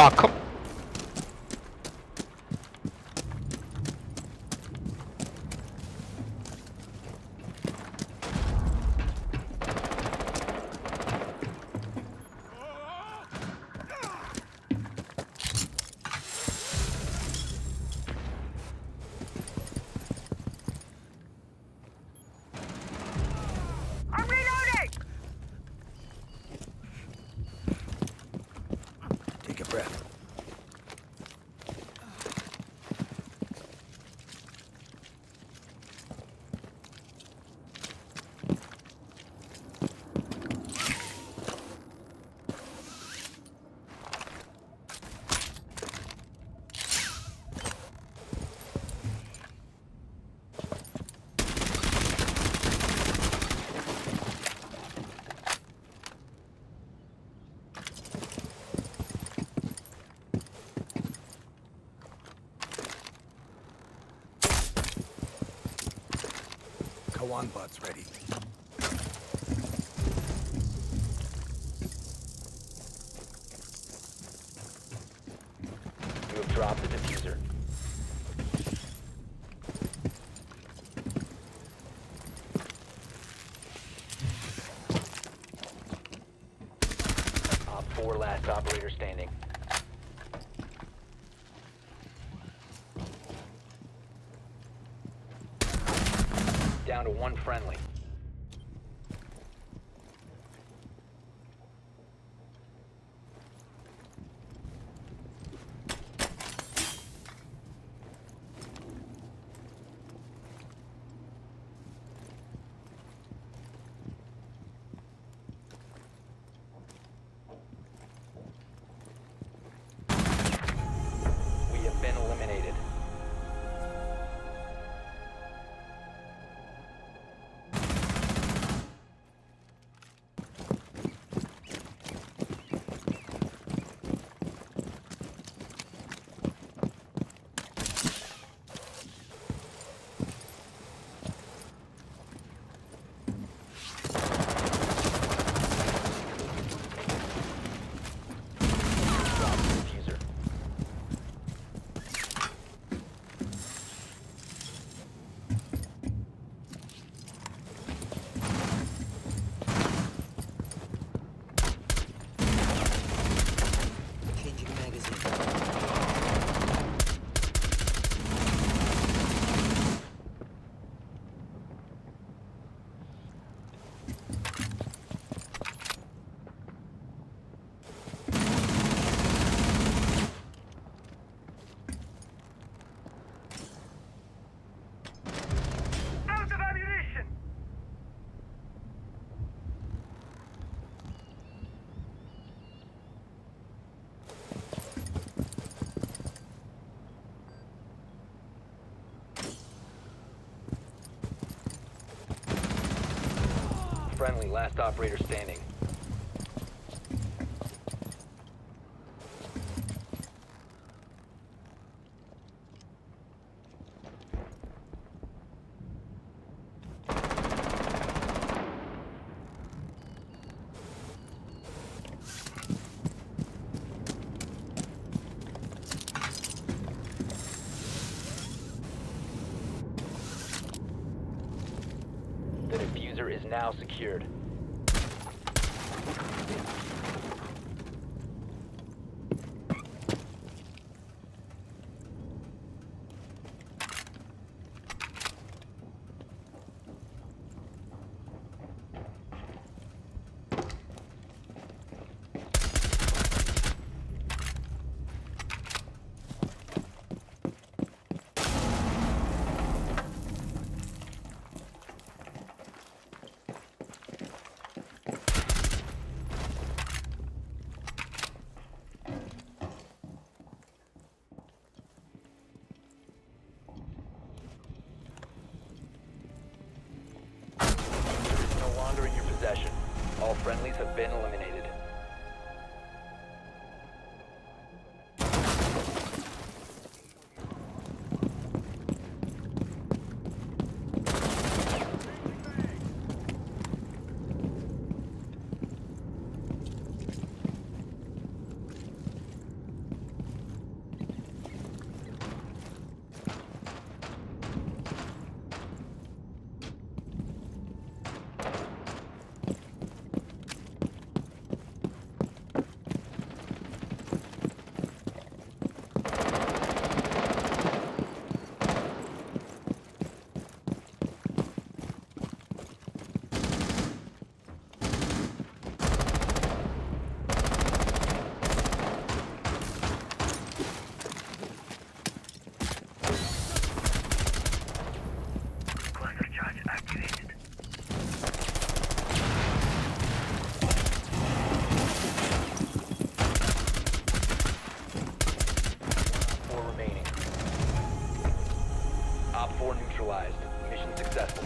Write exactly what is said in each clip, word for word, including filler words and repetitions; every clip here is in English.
Aw, come. One bot's ready. You have dropped the diffuser. Op four, last operator standing. Down to one friendly. Friendly, last operator standing. Is now secured. All friendlies have been eliminated. neutralized. Mission successful.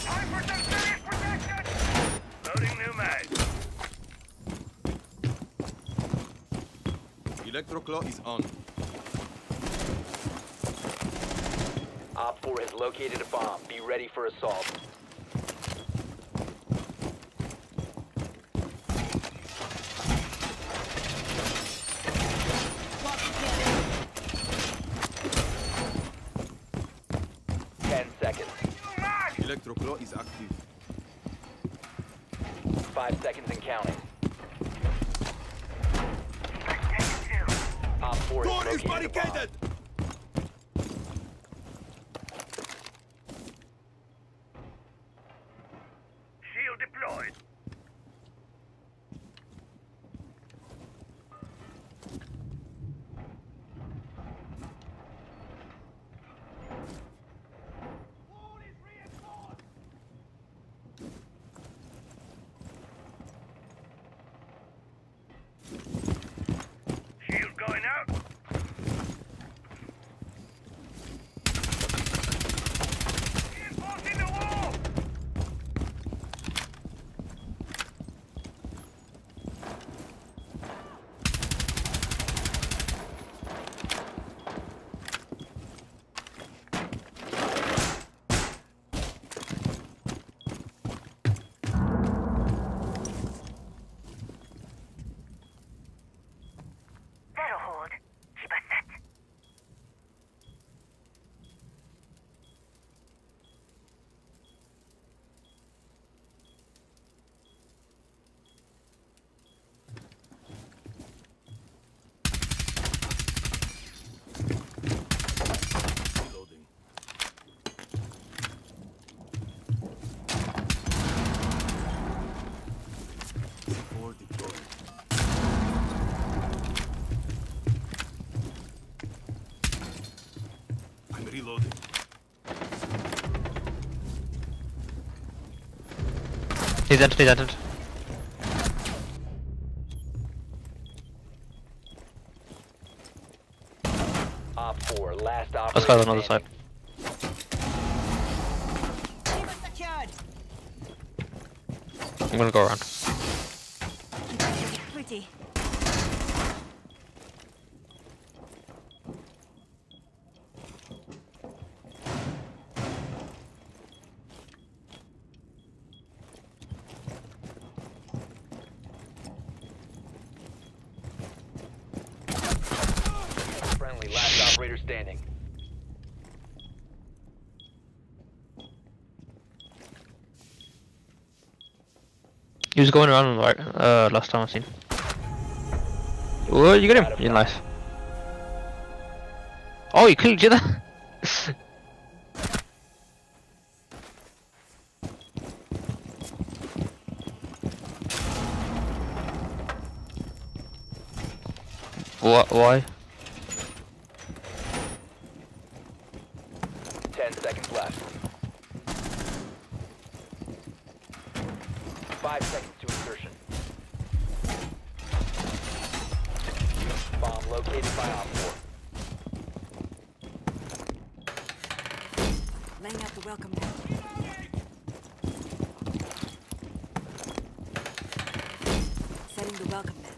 Time for some serious protection! Loading new mag. Electroclaw is on. Op four has located a bomb. Be ready for assault. Ten seconds. Electroclaw is active. Five seconds and counting. Op four is located barricaded! A bomb. Reloading. He's at, he's at. Op four, last operator. Let's go to another side. I'm gonna go around. Pretty. Operator standing. He was going around on the right, uh, last time I've seen. Oh, you get him? You're nice. Oh, you killed each other. What? Why? Ten seconds left. Five seconds to insertion. Bomb located by Op four. Laying out the welcome mat. Setting the welcome mat.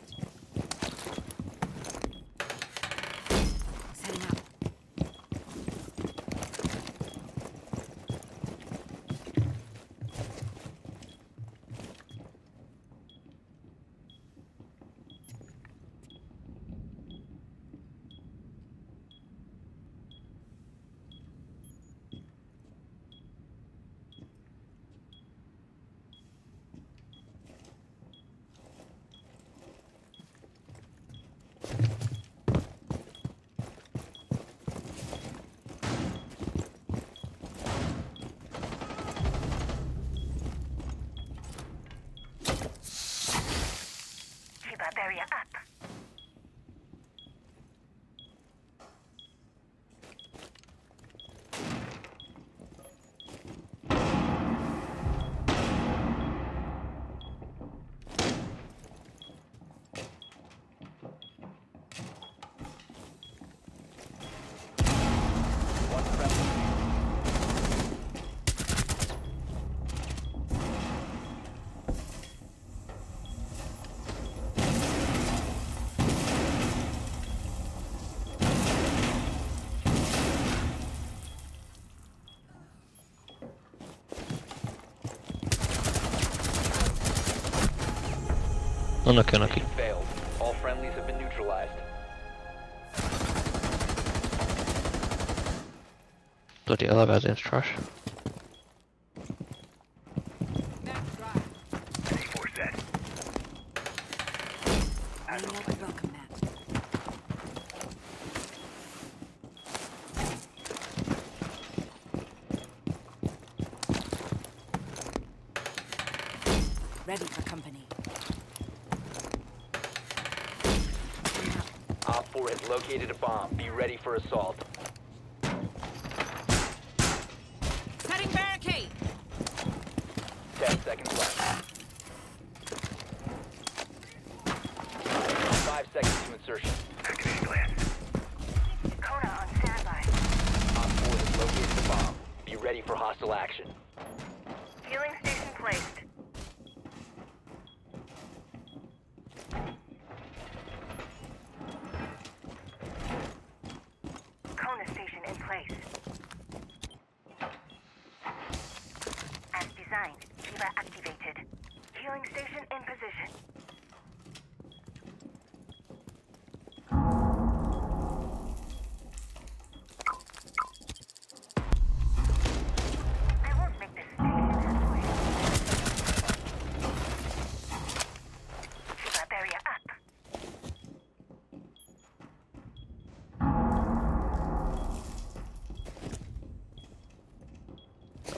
Barrier up. Oh, knock, knock. Failed. All friendlies have been neutralized. Bloody hell, that game's trash. Ready for company. Op four has located a bomb. Be ready for assault. Setting barricade. Ten seconds left. Five seconds to insertion. Activate plan. Kona on standby. Op four has located a bomb. Be ready for hostile action. Healing station placed. Activated. Healing station in position. I won't make this station halfway. Shiva barrier up. Healing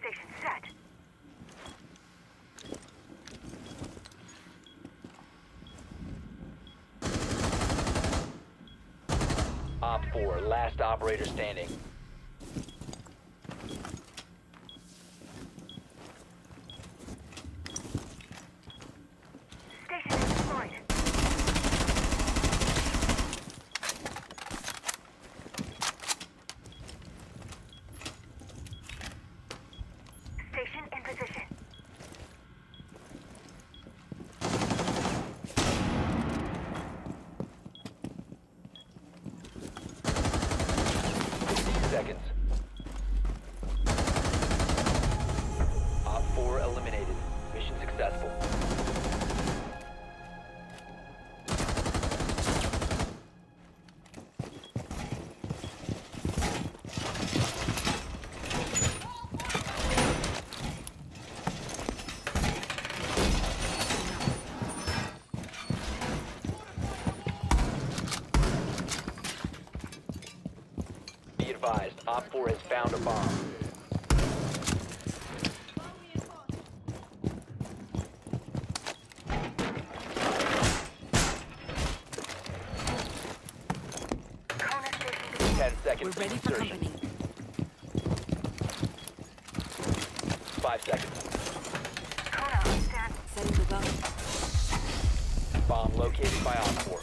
station set. Op four, last operator standing. Seconds. Op four eliminated. Mission successful. Op four has found a bomb. Ten seconds to insertion. Five seconds. Setting the bomb. Bomb located by Op four.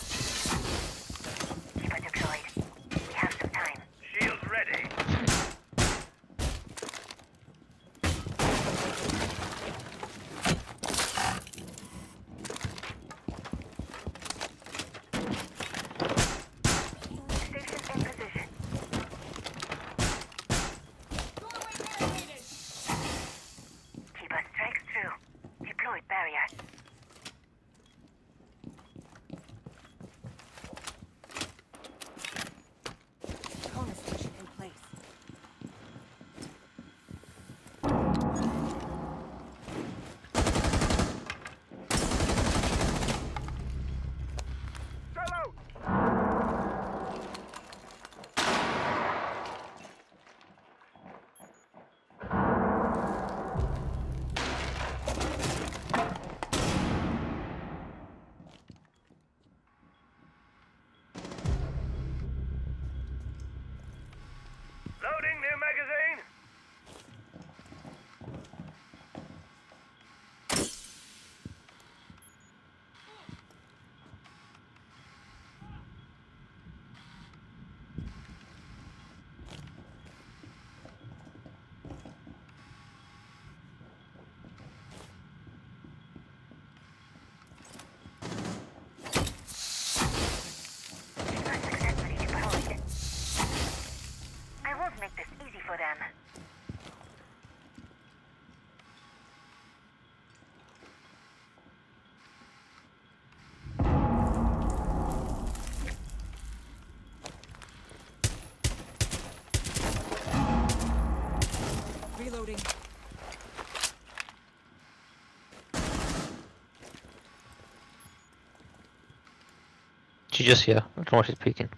She's just here. I don't know why she's peeking.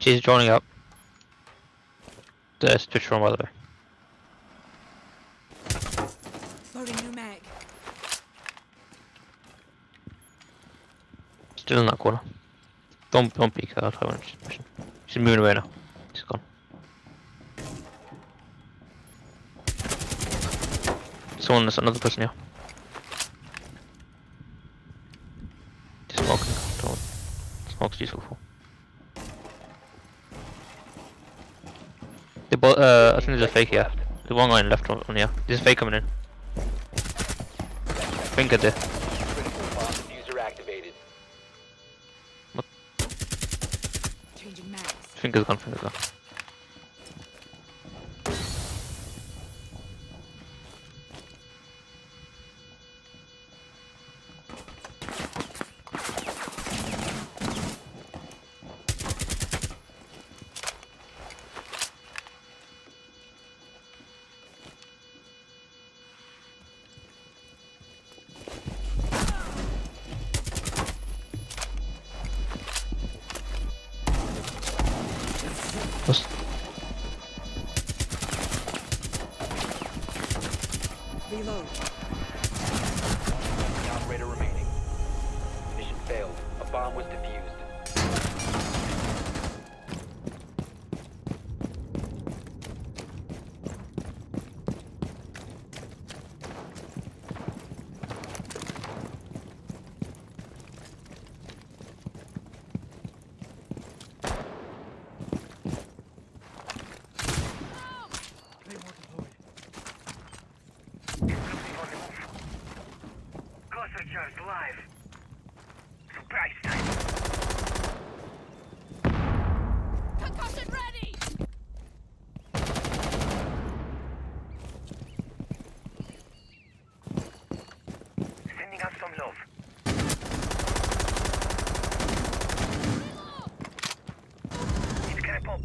She's joining up. There's Twitch from, by the way. Loading new mag. Still in that corner. Don't don't peek her. I won't. She's moving away now. She's gone. Someone, there's another person here. Just smoking. Don't. Smoke's useful for. They both. Uh, I think there's a fake here. There's one guy on the left on, on here. There's a fake coming in. Finger there. What? Finger's gone. Finger's gone. Reload. One operator remaining. Mission failed. A bomb was defused. Live. Surprise time. Concussion ready. Sending us some love. Reload. It's gonna pop.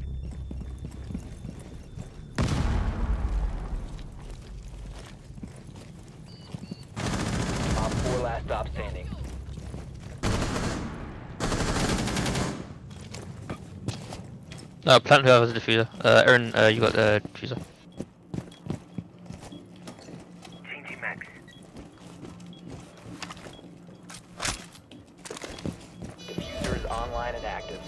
Last stop standing. No, plant whoever has a diffuser. Uh, Aaron, uh, you got the uh, diffuser. Changing max. Diffuser is online and active.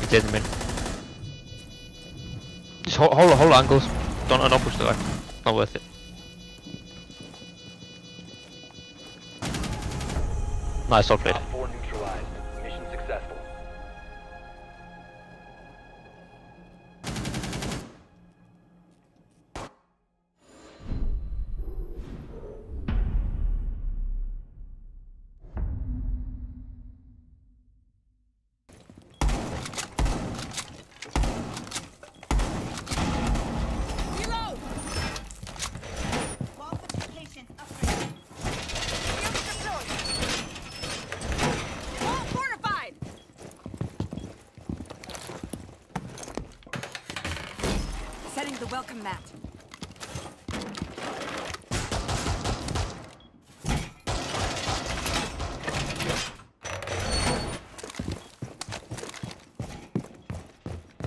He did the mid. Just hold, hold, hold angles. Don't unpush the guy. Not worth it. Nice, all played. Four neutralized. Mission successful. The welcome mat.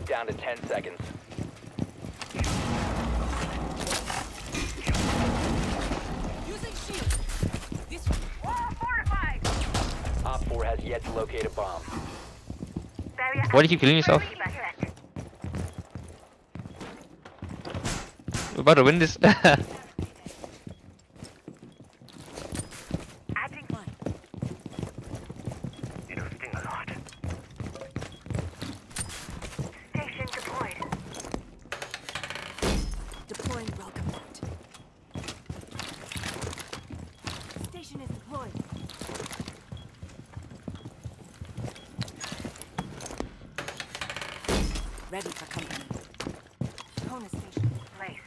Down to ten seconds. Using shield. This wall fortified. Op four has yet to locate a bomb. Why do you keep killing yourself? We're about to win this. Adding one. It'll sting a lot. Station deployed. Deploying welcome mat. Station is deployed. Ready for company. Bonus station in place. Place.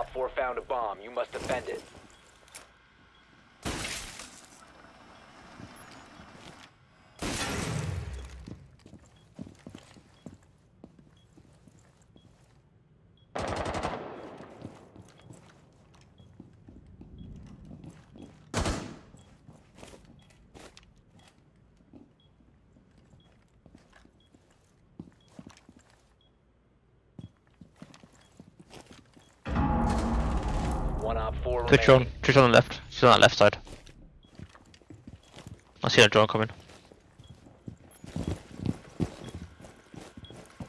Op four found a bomb. You must defend it. Two drone, two drone on the left, she's on the left side. I see a drone coming.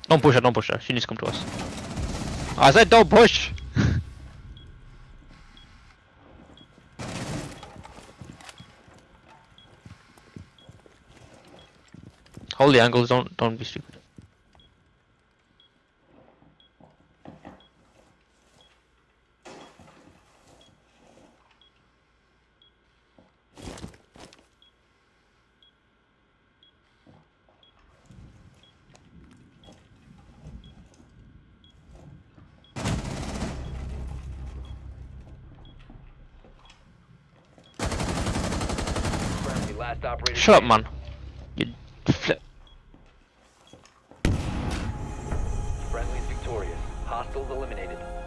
Don't push her, don't push her, she needs to come to us. I said don't push! Hold the angles, don't don't be stupid. Shut up, man. You flip. Friendly's victorious. Hostiles eliminated.